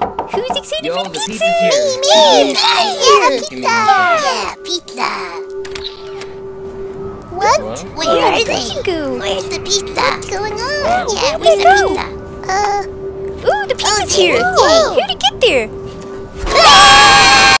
Who's excited for the pizza? Me! Yeah, pizza! What? Where did they go? Where's the pizza? What's going on? Yeah, where's the pizza? Ooh, the pizza's here! How did it get there?